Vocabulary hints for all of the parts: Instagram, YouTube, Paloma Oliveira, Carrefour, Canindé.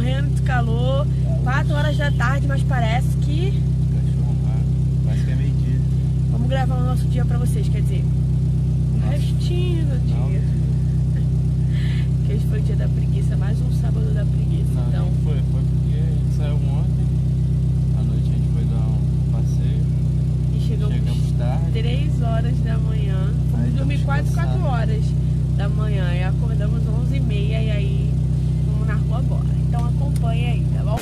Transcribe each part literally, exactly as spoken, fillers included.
morrendo de calor, quatro horas da tarde, mas parece que... Cachorro raro, parece que é meio dia. Vamos gravar o nosso dia pra vocês, quer dizer, o restinho do dia. Que hoje foi o dia da preguiça, mais um sábado da preguiça. Não, então... Não foi, foi porque a gente saiu ontem, à noite a gente foi dar um passeio. E chegamos, chegamos tarde. três horas da manhã, fomos dormir quase quatro horas da manhã e acordamos onze e meia e aí vamos na rua agora. Então acompanha aí, tá bom?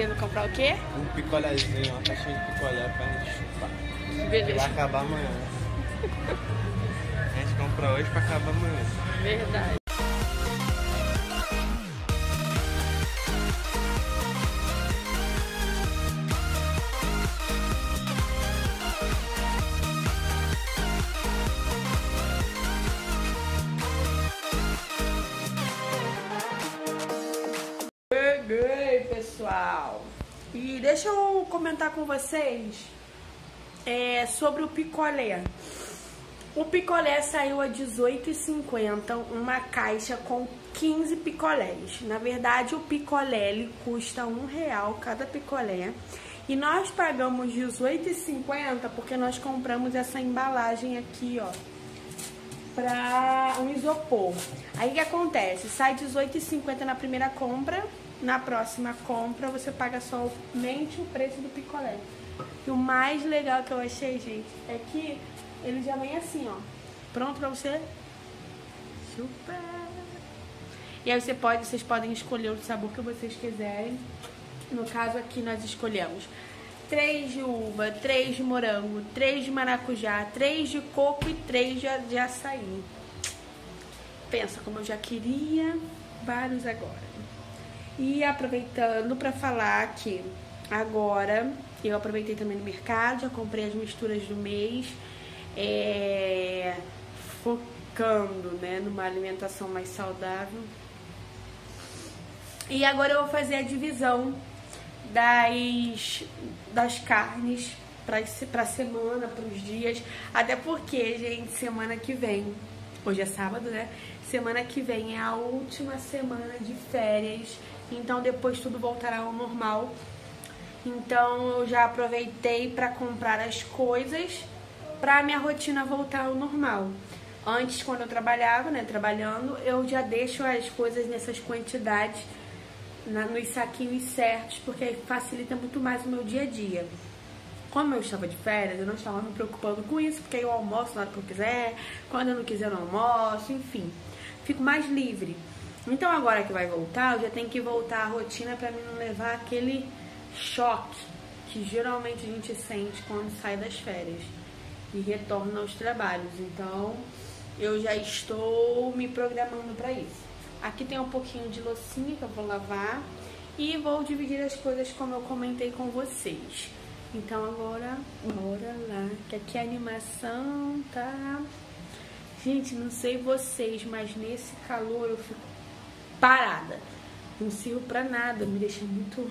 Indo comprar o quê? Um picolézinho, uma caixinha de picolé pra gente chupar. Beleza. E vai acabar amanhã. A gente compra hoje pra acabar amanhã. Verdade. Pessoal, e deixa eu comentar com vocês é, sobre o picolé. O picolé saiu a dezoito reais e cinquenta centavos, uma caixa com quinze picolés. Na verdade, o picolé ele custa um real cada picolé. E nós pagamos dezoito reais e cinquenta centavos porque nós compramos essa embalagem aqui, ó, pra um isopor. Aí o que acontece? Sai dezoito reais e cinquenta centavos na primeira compra. Na próxima compra, você paga somente o preço do picolé. E o mais legal que eu achei, gente, é que ele já vem assim, ó. Pronto pra você chupar. E aí você pode, vocês podem escolher o sabor que vocês quiserem. No caso aqui, nós escolhemos três de uva, três de morango, três de maracujá, três de coco e três de, de açaí. Pensa como eu já queria. Vários agora. E aproveitando para falar que agora eu aproveitei também no mercado, já comprei as misturas do mês, é, focando, né, numa alimentação mais saudável. E agora eu vou fazer a divisão das, das carnes para a semana, para os dias, até porque, gente, semana que vem, hoje é sábado, né? Semana que vem é a última semana de férias. Então depois tudo voltará ao normal. Então eu já aproveitei para comprar as coisas para minha rotina voltar ao normal. Antes, quando eu trabalhava, né, trabalhando, eu já deixo as coisas nessas quantidades, na, nos saquinhos certos, porque facilita muito mais o meu dia a dia. Como eu estava de férias, eu não estava me preocupando com isso, porque aí eu almoço na hora que eu quiser, quando eu não quiser eu não almoço, enfim. Fico mais livre. Então agora que vai voltar, eu já tenho que voltar à rotina pra mim não levar aquele choque que geralmente a gente sente quando sai das férias e retorna aos trabalhos. Então eu já estou me programando pra isso. Aqui tem um pouquinho de loucinha que eu vou lavar e vou dividir as coisas como eu comentei com vocês. Então agora, bora lá, que aqui a animação tá... Gente, não sei vocês, mas nesse calor eu fico parada. Não sirvo pra nada, me deixa muito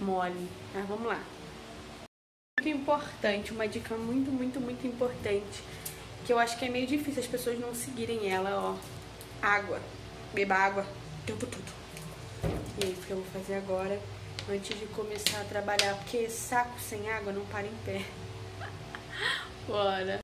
mole. Mas ah, vamos lá. Muito importante, uma dica muito, muito, muito importante, que eu acho que é meio difícil as pessoas não seguirem ela, ó. Água. Beba água. Tudo, tudo. E é isso que eu vou fazer agora, antes de começar a trabalhar, porque saco sem água não para em pé. Bora!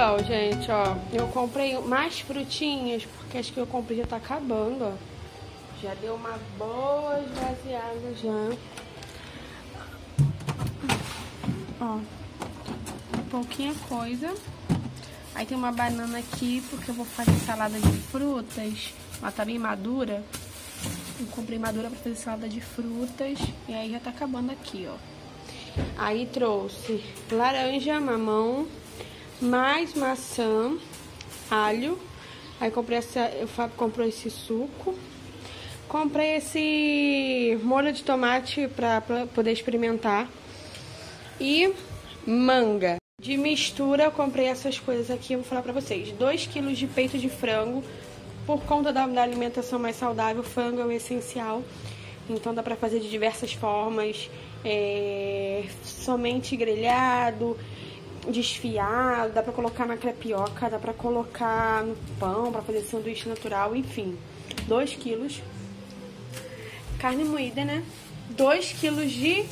Então, gente, ó, eu comprei mais frutinhas, porque acho que eu comprei já tá acabando, ó. Já deu uma boa esvaziada já. Ó, pouquinha coisa. Aí tem uma banana aqui, porque eu vou fazer salada de frutas. Ela tá bem madura. Eu comprei madura pra fazer salada de frutas. E aí já tá acabando aqui, ó. Aí trouxe laranja, mamão, mais maçã, alho. Aí comprei essa, o Fábio comprou esse suco. Comprei esse molho de tomate pra, pra poder experimentar. E manga. De mistura eu comprei essas coisas aqui, eu vou falar pra vocês. dois quilos de peito de frango. Por conta da, da alimentação mais saudável, frango é o essencial. Então dá pra fazer de diversas formas. É, somente grelhado, desfiado, dá pra colocar na crepioca, dá pra colocar no pão, pra fazer sanduíche natural, enfim. dois quilos. Carne moída, né? dois quilos de...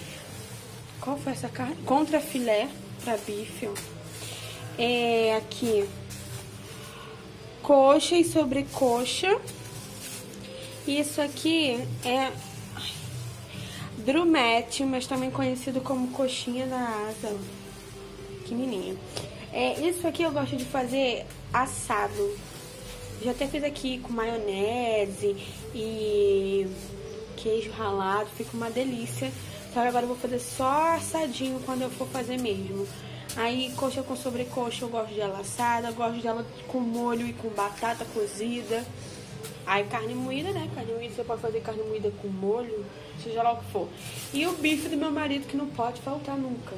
Qual foi essa carne? Contra filé pra bife. É, aqui. Coxa e sobrecoxa. Isso aqui é... drumete, mas também conhecido como coxinha da asa. Que menininha. É, isso aqui eu gosto de fazer assado. Já até fiz aqui com maionese e queijo ralado. Fica uma delícia. Só que agora eu vou fazer só assadinho quando eu for fazer mesmo. Aí coxa com sobrecoxa eu gosto dela assada. Eu gosto dela com molho e com batata cozida. Aí carne moída, né? Carne moída, você pode fazer carne moída com molho, seja lá o que for. E o bife do meu marido, que não pode faltar nunca.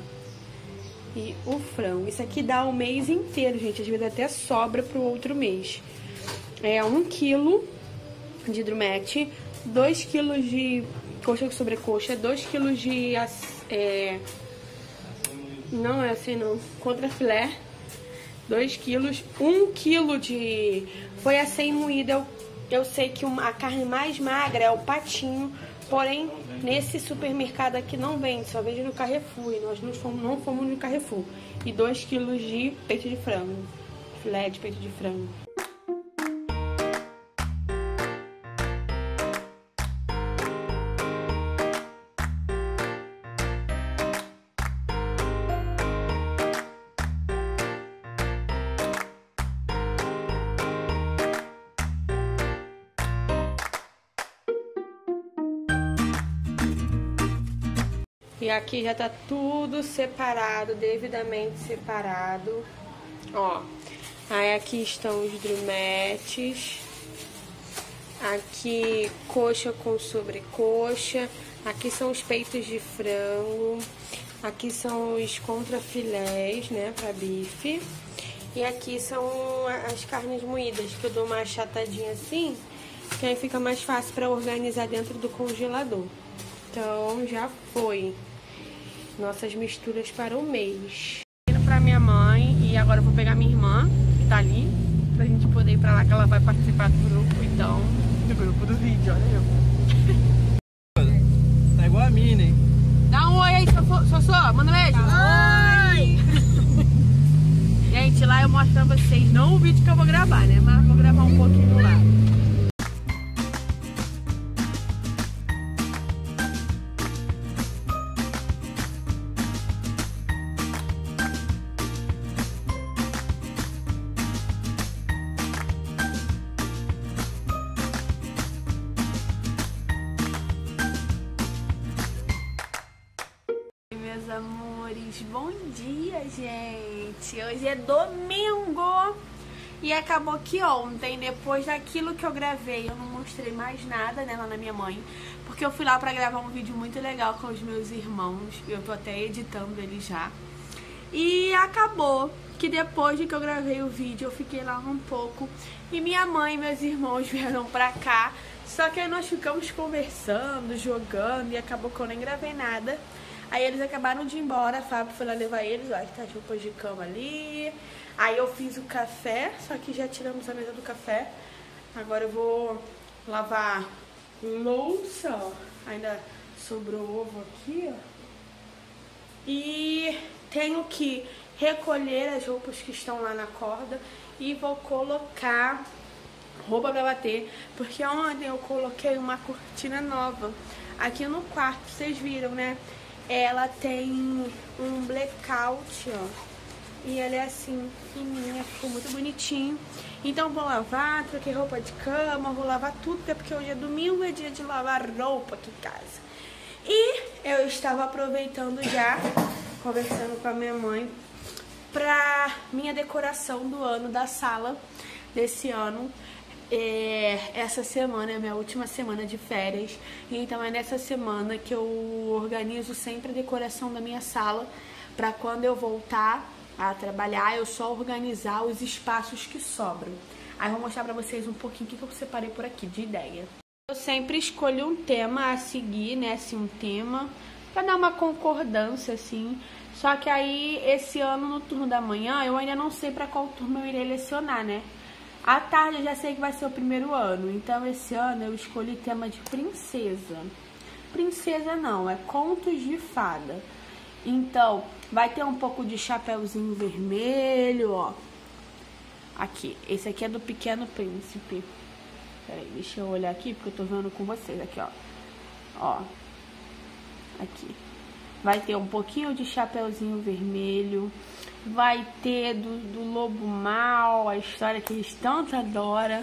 E o frango. Isso aqui dá o mês inteiro, gente. Às vezes até sobra pro outro mês. É um quilo de drumete, dois quilos de coxa com sobrecoxa, dois quilos de... É... Não é assim, não. Contra filé, dois quilos, um quilo de... Foi a sem moída, eu... Eu sei que a carne mais magra é o patinho, porém, nesse supermercado aqui não vende, só vende no Carrefour, e nós não fomos, não fomos no Carrefour. E dois quilos de peito de frango, filé de peito de frango. E aqui já tá tudo separado, devidamente separado. Ó, aí aqui estão os drumetes. Aqui coxa com sobrecoxa. Aqui são os peitos de frango. Aqui são os contrafilés, né, pra bife. E aqui são as carnes moídas, que eu dou uma achatadinha assim, que aí fica mais fácil pra organizar dentro do congelador. Então já foi nossas misturas para o mês. Indo pra minha mãe e agora eu vou pegar minha irmã, que tá ali, pra gente poder ir pra lá, que ela vai participar do grupo, então, do grupo do vídeo, olha eu. Tá igual a mina, hein? Dá um oi aí, Sossô, manda um beijo. Ah, oi! Gente, lá eu mostro pra vocês, não o vídeo que eu vou gravar, né? Mas vou gravar um pouquinho lá. Amores, bom dia, gente. Hoje é domingo e acabou que ontem, depois daquilo que eu gravei, eu não mostrei mais nada, né, lá na minha mãe, porque eu fui lá pra gravar um vídeo muito legal com os meus irmãos. Eu tô até editando ele já. E acabou que depois de que eu gravei o vídeo, eu fiquei lá um pouco e minha mãe e meus irmãos vieram pra cá. Só que aí nós ficamos conversando, jogando, e acabou que eu nem gravei nada. Aí eles acabaram de ir embora, a Fábio foi lá levar eles, ó, que tá as roupas de cama ali. Aí eu fiz o café, só que já tiramos a mesa do café. Agora eu vou lavar louça, ó. Ainda sobrou ovo aqui, ó. E tenho que recolher as roupas que estão lá na corda e vou colocar roupa pra bater, porque ontem eu coloquei uma cortina nova aqui no quarto, vocês viram, né? Ela tem um blackout, ó, e ela é assim, fininha, ficou muito bonitinho. Então vou lavar, troquei roupa de cama, vou lavar tudo, até porque hoje é domingo, é dia de lavar roupa aqui em casa. E eu estava aproveitando já, conversando com a minha mãe, pra minha decoração do ano, da sala desse ano. É, essa semana é a minha última semana de férias, então é nessa semana que eu organizo sempre a decoração da minha sala, pra quando eu voltar a trabalhar, eu só organizar os espaços que sobram. Aí eu vou mostrar pra vocês um pouquinho o que eu separei por aqui de ideia. Eu sempre escolho um tema a seguir, né, assim, um tema pra dar uma concordância, assim. Só que aí, esse ano, no turno da manhã, eu ainda não sei pra qual turno eu irei lecionar, né? À tarde eu já sei que vai ser o primeiro ano, então esse ano eu escolhi tema de princesa. Princesa não, é contos de fada. Então, vai ter um pouco de Chapeuzinho Vermelho, ó. Aqui, esse aqui é do Pequeno Príncipe. Peraí, deixa eu olhar aqui, porque eu tô vendo com vocês aqui, ó. Ó, aqui. Vai ter um pouquinho de Chapeuzinho Vermelho. Vai ter do, do Lobo Mal, a história que eles tanto adoram.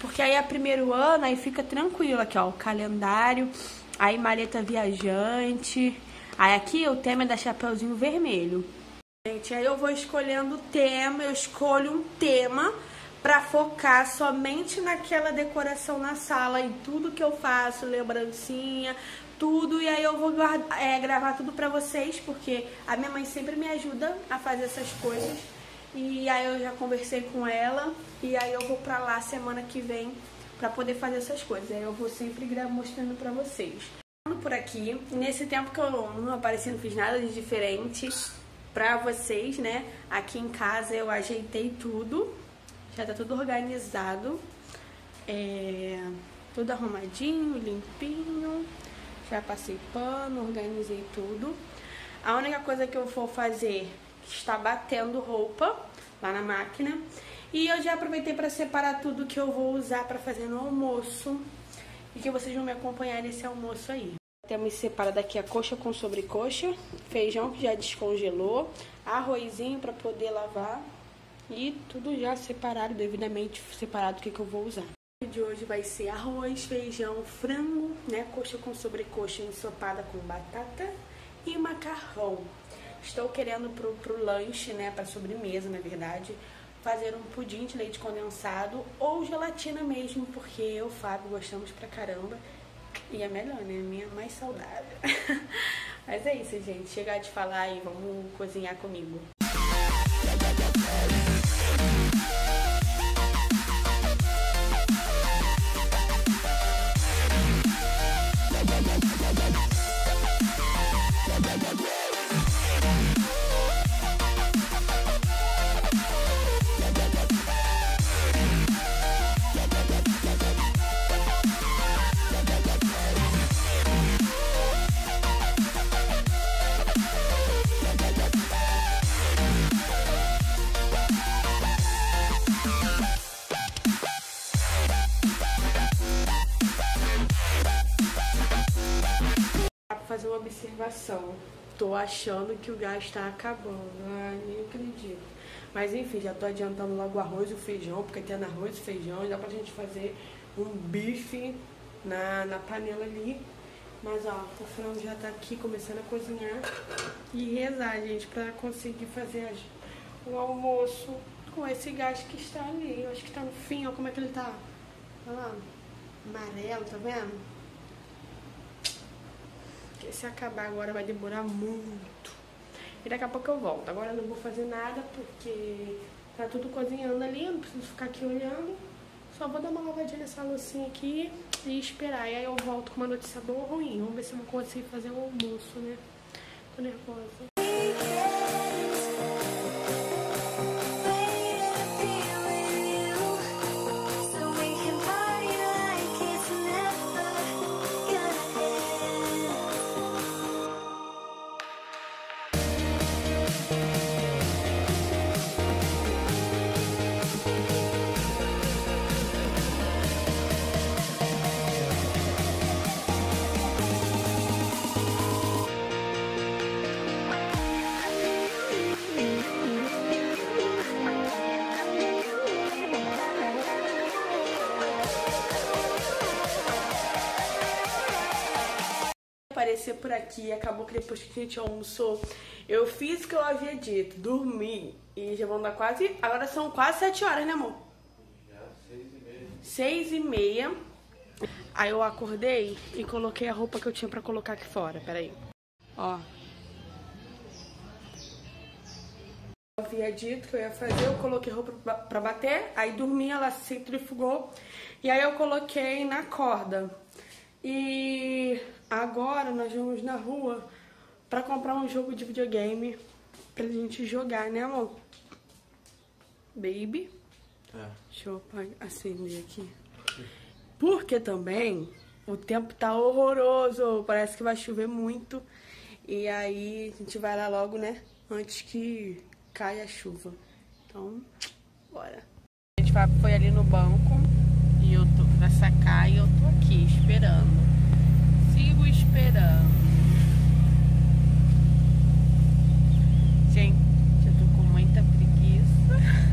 Porque aí é primeiro ano, aí fica tranquilo aqui, ó. O calendário, aí Marieta Viajante. Aí aqui o tema é da Chapeuzinho Vermelho. Gente, aí eu vou escolhendo o tema, eu escolho um tema pra focar somente naquela decoração na sala, em tudo que eu faço, lembrancinha, tudo. E aí eu vou guarda, é, gravar tudo pra vocês, porque a minha mãe sempre me ajuda a fazer essas coisas. E aí eu já conversei com ela, e aí eu vou pra lá semana que vem pra poder fazer essas coisas. Aí eu vou sempre gravar mostrando pra vocês. Por aqui, nesse tempo que eu não apareci, não fiz nada de diferente pra vocês, né? Aqui em casa eu ajeitei tudo, já tá tudo organizado, é, tudo arrumadinho, limpinho, já passei pano, organizei tudo. A única coisa que eu vou fazer está batendo roupa lá na máquina, e eu já aproveitei pra separar tudo que eu vou usar pra fazer no almoço, e que vocês vão me acompanhar nesse almoço aí. Temos separado aqui a coxa com sobrecoxa, feijão que já descongelou, arrozinho para poder lavar e tudo já separado, devidamente separado o que, que eu vou usar. O vídeo de hoje vai ser arroz, feijão, frango, né, coxa com sobrecoxa ensopada com batata e macarrão. Estou querendo pro, pro lanche, né, para sobremesa, na verdade, fazer um pudim de leite condensado ou gelatina mesmo, porque eu e o Fábio gostamos pra caramba. E é melhor, né? A minha é mais saudável. Mas é isso, gente. Chega de falar e vamos cozinhar comigo. Fazer uma observação. Tô achando que o gás tá acabando. Ai, nem acredito. Mas enfim, já tô adiantando logo o arroz e o feijão, porque tem arroz e feijão, dá pra gente fazer um bife na, na panela ali. Mas ó, o frango já tá aqui começando a cozinhar. E rezar, gente, pra conseguir fazer o almoço com esse gás que está ali. Eu acho que tá no fim, ó, como é que ele tá. Olha lá, amarelo, tá vendo? Porque se acabar agora vai demorar muito. E daqui a pouco eu volto. Agora eu não vou fazer nada porque tá tudo cozinhando ali. Eu não preciso ficar aqui olhando. Só vou dar uma lavadinha nessa loucinha aqui e esperar. E aí eu volto com uma notícia boa ou ruim. Vamos ver se eu não consigo fazer o almoço, né? Tô nervosa. aparecer por aqui. Acabou que depois que a gente almoçou, eu fiz o que eu havia dito, dormi. E já vão dar quase... Agora são quase sete horas, né, amor? Já, seis e meia. Aí eu acordei e coloquei a roupa que eu tinha pra colocar aqui fora. Peraí. Ó. Eu havia dito que eu ia fazer, eu coloquei roupa pra bater. Aí dormi, ela se centrifugou. E aí eu coloquei na corda. E agora nós vamos na rua pra comprar um jogo de videogame pra gente jogar, né, amor? Baby. É. Deixa eu acender aqui. Porque também o tempo tá horroroso. Parece que vai chover muito. E aí a gente vai lá logo, né? Antes que caia a chuva. Então, bora. A gente foi ali no banco e eu tô pra sacar e eu tô aqui esperando. Sigo esperando. Gente, eu tô com muita preguiça.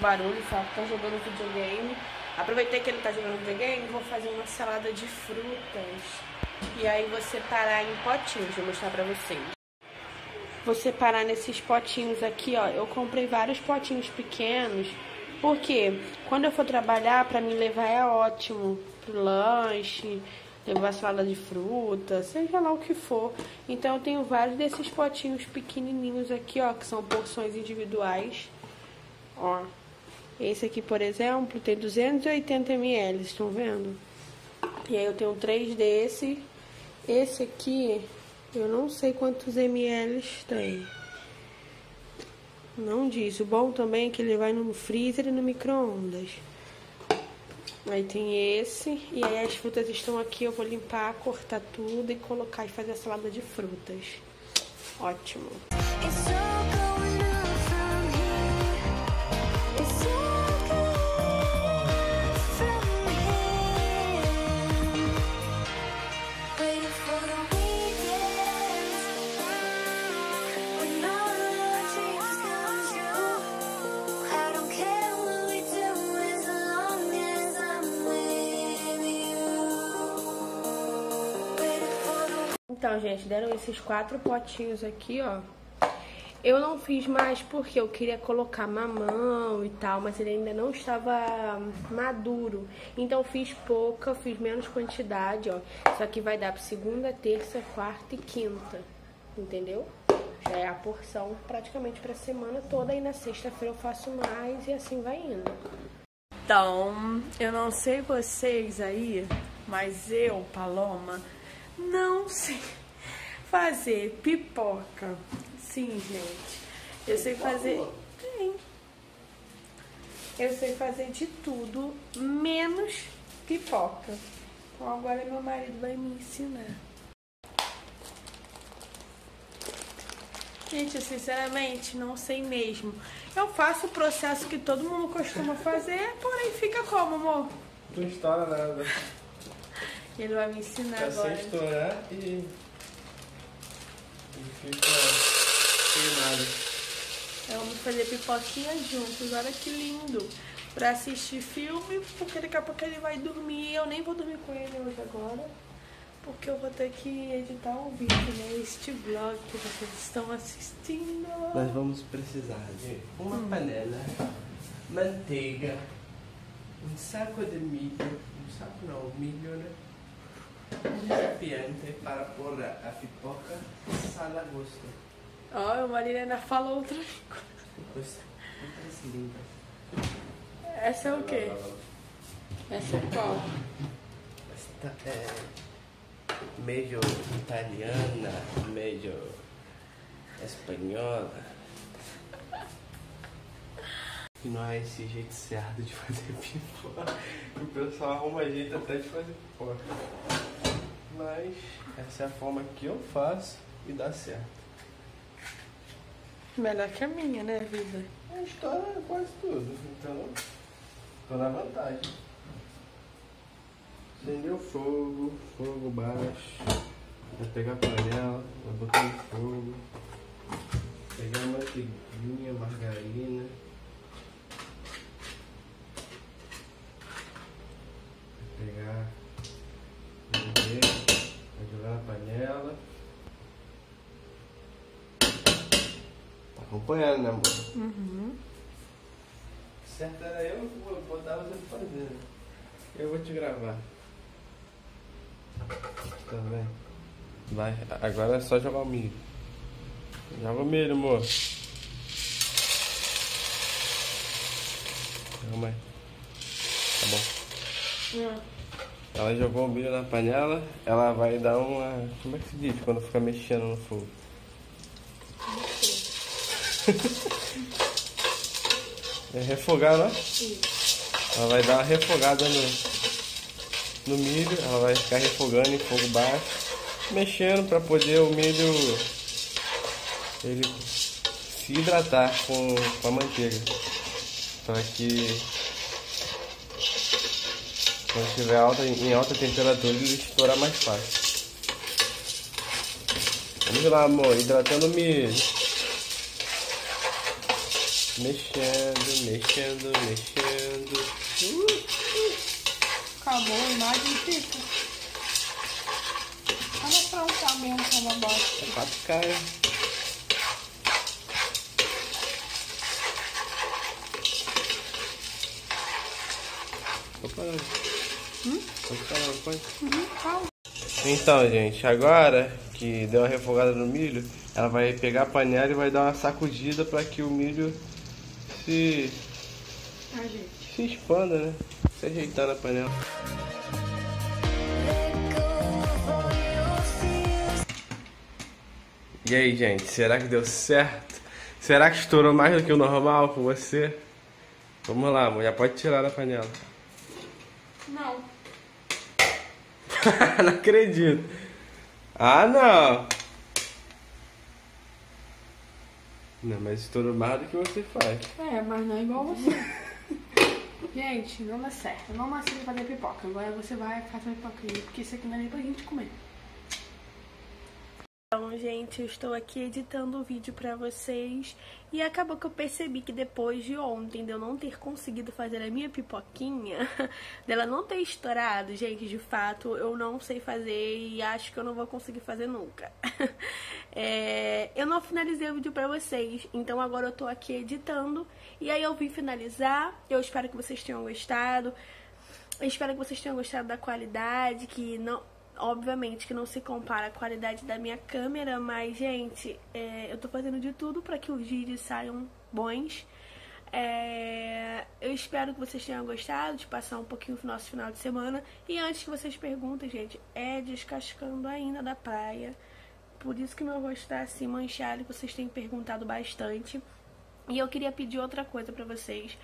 Barulho, só que tá jogando videogame. Aproveitei que ele tá jogando videogame, vou fazer uma salada de frutas. E aí vou separar em potinhos, vou mostrar pra vocês. Vou separar nesses potinhos aqui, ó. Eu comprei vários potinhos pequenos, porque quando eu for trabalhar, pra me levar é ótimo. Pro lanche, levar salada de fruta, seja lá o que for. Então eu tenho vários desses potinhos pequenininhos aqui, ó, que são porções individuais. Ó. Esse aqui, por exemplo, tem duzentos e oitenta mililitros, estão vendo? E aí eu tenho três desse. Esse aqui, eu não sei quantos ml tem. Não diz. O bom também é que ele vai no freezer e no micro-ondas. Aí tem esse. E aí as frutas estão aqui, eu vou limpar, cortar tudo e colocar e fazer a salada de frutas. Ótimo. Então, gente, deram esses quatro potinhos aqui, ó. Eu não fiz mais porque eu queria colocar mamão e tal, mas ele ainda não estava maduro. Então fiz pouca, fiz menos quantidade, ó. Isso aqui vai dar para segunda, terça, quarta e quinta, entendeu? Já é a porção praticamente para a semana toda e na sexta-feira eu faço mais e assim vai indo. Então, eu não sei vocês aí, mas eu, Paloma... não sei fazer pipoca. Sim, gente. Eu sei fazer... Sim. Eu sei fazer de tudo, menos pipoca. Então agora meu marido vai me ensinar. Gente, eu sinceramente não sei mesmo. Eu faço o processo que todo mundo costuma fazer, porém fica como, amor? Não estoura nada. Ele vai me ensinar é agora. É só estourar e... e fica queimado. Vamos fazer pipoquinha juntos. Olha que lindo. Pra assistir filme, porque daqui a pouco ele vai dormir. Eu nem vou dormir com ele hoje agora, porque eu vou ter que editar um vídeo, né? Este vlog que vocês estão assistindo. Nós vamos precisar de uma hum. panela, manteiga, um saco de milho. Um saco não, milho, né? Um recipiente para pôr a pipoca, sal a gosto. Ó, oh, Marilena falou outra coisa. Essa é o quê? Essa é qual? Esta é meio italiana, meio espanhola. E não é esse jeito certo de fazer pipoca. O pessoal arruma jeito até de fazer pipoca. Mas essa é a forma que eu faço e dá certo. Melhor que a minha, né, vida? A história é quase tudo, então tô na vantagem. Acendeu fogo, fogo baixo. Vou pegar a panela, vou botar no fogo. Pegar a manteiguinha, margarina. Vou pegar o leite, vou jogar na panela. Acompanhando, né, amor? Uhum. Certo era eu, eu botava você pra fazer. Eu vou te gravar. Tá bem. Vai, agora é só jogar o milho. Joga o milho, amor. Calma aí. Tá bom. Não. Ela jogou o milho na panela, ela vai dar uma... Como é que se diz quando fica mexendo no fogo? É refogar, né? Sim. Ela vai dar uma refogada no, no milho, ela vai ficar refogando em fogo baixo, mexendo para poder o milho ele se hidratar com, com a manteiga, para que quando estiver alta, em alta temperatura ele estourar mais fácil. Vamos lá, amor, hidratando o milho. Mexendo, mexendo, mexendo. Uh, uh. Acabou a imagem, fica. Olha pra um caminho que é uma bosta. É quatro caras. Tô parando. Hum? Tô parando, pode? Uhum, calma. Então, gente, agora que deu uma refogada no milho, ela vai pegar a panela e vai dar uma sacudida pra que o milho... Se, se expanda, né? Se ajeitar na panela. E aí, gente, será que deu certo? Será que estourou mais do que o normal com você? Vamos lá, amor, já pode tirar da panela. Não. Não acredito. Ah, não. Não, mas estourou mais do que você faz. É, mas não é igual você. Gente, não dá certo. Eu não macio de fazer pipoca. Agora você vai fazer pipoca, porque isso aqui não é nem pra gente comer. Então, gente, eu estou aqui editando o vídeo pra vocês. E acabou que eu percebi que depois de ontem, de eu não ter conseguido fazer a minha pipoquinha, dela não ter estourado, gente, de fato, eu não sei fazer e acho que eu não vou conseguir fazer nunca. É, eu não finalizei o vídeo pra vocês, então agora eu tô aqui editando. E aí eu vim finalizar, eu espero que vocês tenham gostado. Eu espero que vocês tenham gostado da qualidade, que não... Obviamente que não se compara a qualidade da minha câmera, mas, gente, é, eu tô fazendo de tudo pra que os vídeos saiam bons. É, eu espero que vocês tenham gostado de passar um pouquinho do nosso final de semana. E antes que vocês perguntem, gente, é descascando ainda da praia. Por isso que meu rosto tá assim manchado, vocês têm perguntado bastante. E eu queria pedir outra coisa pra vocês,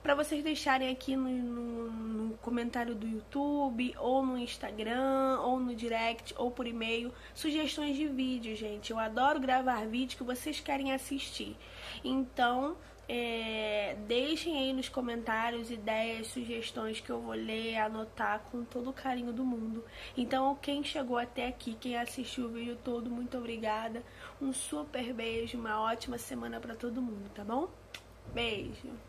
pra vocês deixarem aqui no, no, no comentário do YouTube, ou no Instagram, ou no direct, ou por e-mail, sugestões de vídeo, gente. Eu adoro gravar vídeo que vocês querem assistir. Então, é, deixem aí nos comentários ideias, sugestões que eu vou ler, anotar com todo o carinho do mundo. Então, quem chegou até aqui, quem assistiu o vídeo todo, muito obrigada. Um super beijo, uma ótima semana pra todo mundo, tá bom? Beijo!